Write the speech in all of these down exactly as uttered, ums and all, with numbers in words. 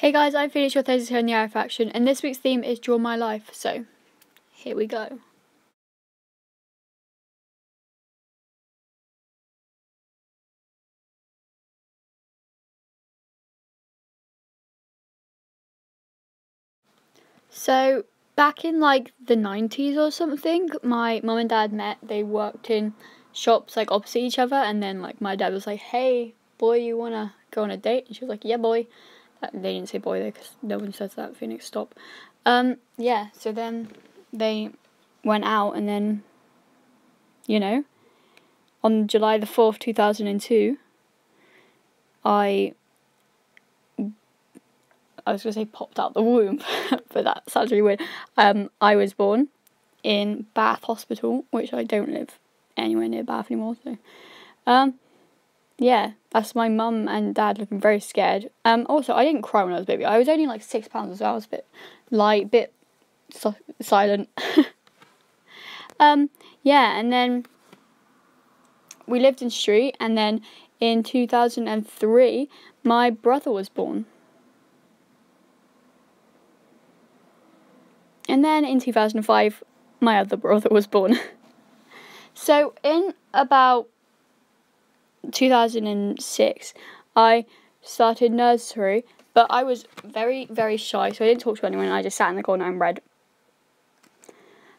Hey guys, I'm Phoenix, your Thursdays here in The Arrow Faction, and this week's theme is Draw My Life, so here we go. So, back in like the nineties or something, my mum and dad met. They worked in shops like opposite each other, and then like my dad was like, hey boy, you wanna go on a date? And she was like, yeah boy. They didn't say boy though, because no one says that. Phoenix, stop. Um, yeah, so then they went out, and then, you know, on July the fourth, two thousand and two, I, I was gonna say popped out the womb, but that sounds really weird. Um, I was born in Bath Hospital, which I don't live anywhere near Bath anymore. So, um. yeah, that's my mum and dad looking very scared. Um, also, I didn't cry when I was a baby. I was only like six pounds, so I was a bit light, bit so silent. um, yeah, and then we lived in street, and then in two thousand and three, my brother was born, and then in two thousand and five, my other brother was born. So in about two thousand and six, I started nursery, but I was very, very shy, so I didn't talk to anyone. I just sat in the corner and read.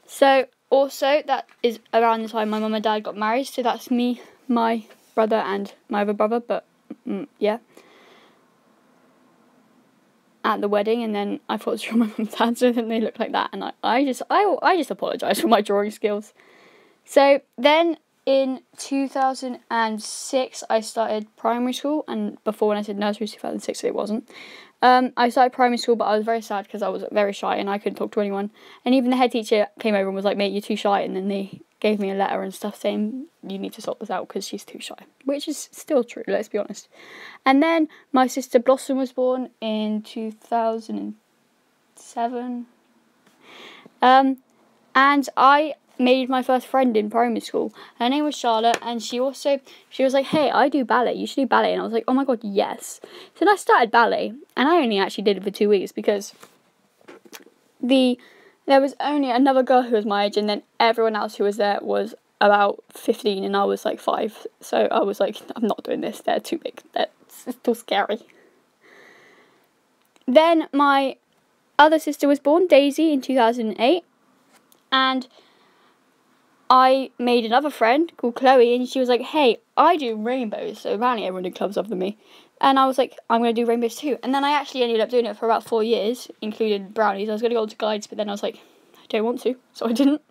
So, also, that is around the time my mum and dad got married, so that's me, my brother, and my other brother, but, mm, yeah. At the wedding, and then I thought it was from my mum and dad, so then they looked like that, and I, I just, I, I just apologise for my drawing skills. So, then, in two thousand and six, I started primary school, and before when I said nursery was two thousand and six, so it wasn't. Um, I started primary school, but I was very sad because I was very shy and I couldn't talk to anyone. And even the head teacher came over and was like, mate, you're too shy, and then they gave me a letter and stuff saying, you need to sort this out because she's too shy, which is still true, let's be honest. And then my sister Blossom was born in two thousand and seven. Um, and I made my first friend in primary school. Her name was Charlotte, and she also, she was like, hey, I do ballet, you should do ballet, and I was like, oh my god, yes. So then I started ballet, and I only actually did it for two weeks, because the, there was only another girl who was my age, and then everyone else who was there was about fifteen, and I was like five, so I was like, I'm not doing this, they're too big, that's too scary. Then my other sister was born, Daisy, in two thousand and eight, and I made another friend called Chloe, and she was like, hey, I do rainbows. So apparently everyone did clubs other than me. And I was like, I'm going to do rainbows too. And then I actually ended up doing it for about four years, including brownies. I was going to go to guides, but then I was like, I don't want to, so I didn't.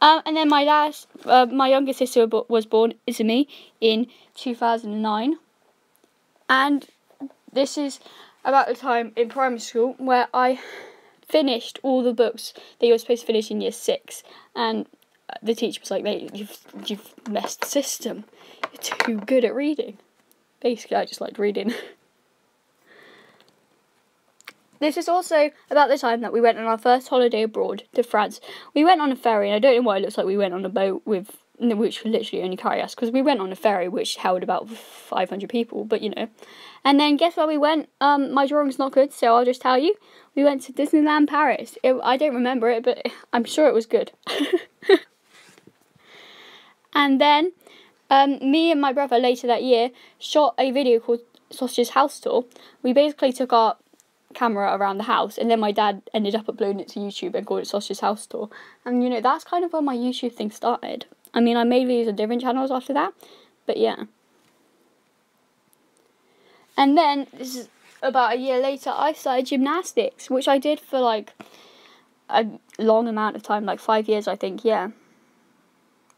Um, and then my last, uh, my younger sister was born, Izumi, in two thousand and nine. And this is about the time in primary school where I finished all the books that you were supposed to finish in year six. And the teacher was like, mate, you've, you've messed the system. You're too good at reading. Basically, I just liked reading. This is also about the time that we went on our first holiday abroad to France. We went on a ferry, and I don't know why it looks like we went on a boat with, which literally only carried us, because we went on a ferry which held about five hundred people, but you know. And then guess where we went? Um, my drawing's not good, so I'll just tell you. We went to Disneyland Paris. It, I don't remember it, but I'm sure it was good. And then, um, me and my brother later that year shot a video called Sausage House Tour. We basically took our camera around the house, and then my dad ended up uploading it to YouTube and called it Sausage House Tour. And you know, that's kind of where my YouTube thing started. I mean, I made videos on different channels after that, but yeah. And then, this is about a year later, I started gymnastics, which I did for like a long amount of time, like five years, I think, yeah.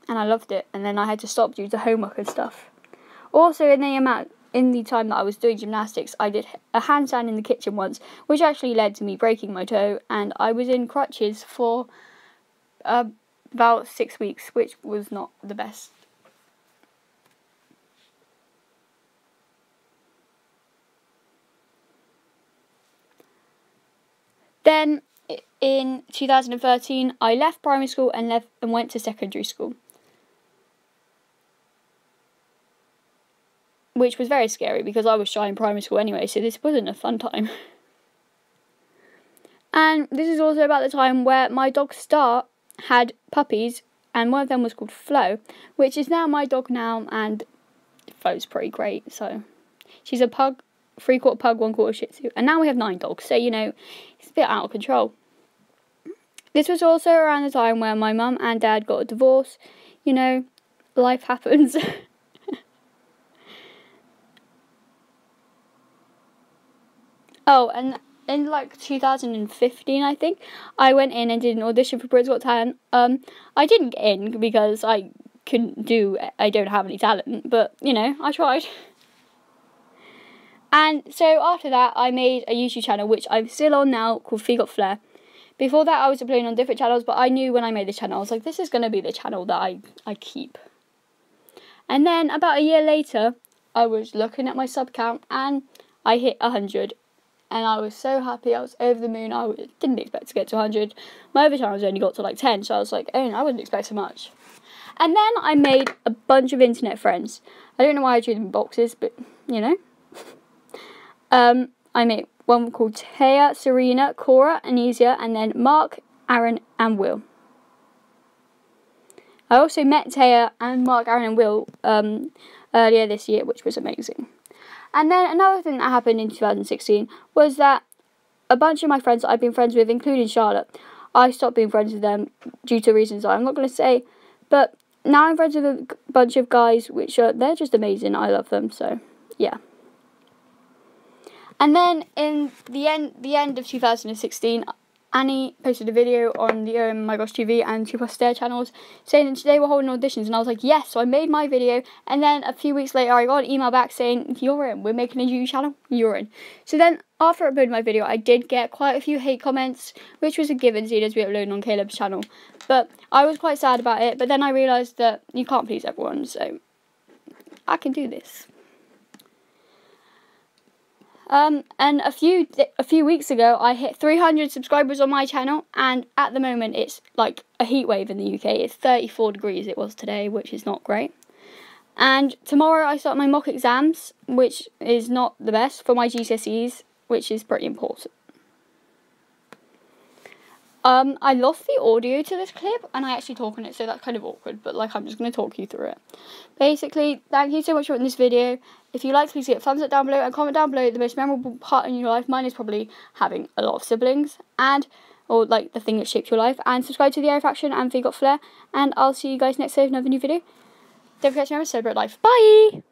And I loved it, and then I had to stop due to homework and stuff. Also, in the amount, in the time that I was doing gymnastics, I did a handstand in the kitchen once, which actually led to me breaking my toe, and I was in crutches for uh, about six weeks, which was not the best. Then, in two thousand and thirteen, I left primary school and left and went to secondary school, which was very scary because I was shy in primary school anyway, so this wasn't a fun time. And this is also about the time where my dog Star had puppies, and one of them was called Flo, which is now my dog now, and Flo's pretty great, so. She's a pug, three-quarter pug, one-quarter Shih Tzu, and now we have nine dogs, so, you know, it's a bit out of control. This was also around the time where my mum and dad got a divorce. You know, life happens. Oh, and in like two thousand fifteen, I think, I went in and did an audition for Bridges Got Talent. Um, I didn't get in because I couldn't do, I don't have any talent, but, you know, I tried. And so after that, I made a YouTube channel, which I'm still on now, called Vigot Flare. Before that, I was uploading on different channels, but I knew when I made the channel, I was like, this is going to be the channel that I, I keep. And then about a year later, I was looking at my sub count, and I hit one hundred. And I was so happy, I was over the moon, I didn't expect to get to one hundred. My other channels only got to like ten, so I was like, oh, I wouldn't expect so much. And then I made a bunch of internet friends. I don't know why I drew them in boxes, but, you know. um, I made one called Taya, Serena, Cora, Anesia, and then Mark, Aaron, and Will. I also met Taya and Mark, Aaron, and Will um, earlier this year, which was amazing. And then another thing that happened in two thousand sixteen was that a bunch of my friends that I've been friends with, including Charlotte, I stopped being friends with them due to reasons I'm not going to say. But now I'm friends with a bunch of guys, which are, they're just amazing. I love them, so yeah. And then in the end, the end of two thousand sixteen, Annie posted a video on the um, MyGoshTV and Two Plus Two channels saying that today we're holding auditions, and I was like, yes, so I made my video, and then a few weeks later I got an email back saying, you're in, we're making a new channel, you're in. So then after I uploaded my video, I did get quite a few hate comments, which was a given seed as we uploaded on Caleb's channel, but I was quite sad about it, but then I realised that you can't please everyone, so I can do this. Um, and a few a few weeks ago, I hit three hundred subscribers on my channel, and at the moment it's like a heat wave in the U K. It's thirty-four degrees it was today, which is not great. And tomorrow I start my mock exams, which is not the best for my G C S Es, which is pretty important. Um, I lost the audio to this clip, and I actually talk on it, so that's kind of awkward, but like I'm just going to talk you through it. Basically, thank you so much for watching this video. If you liked, please give it a thumbs up down below, and comment down below the most memorable part in your life. Mine is probably having a lot of siblings, and, or like the thing that shaped your life, and subscribe to The Arrow Faction and Vigot Flare, and I'll see you guys next time with another new video. Don't forget to remember, celebrate life. Bye!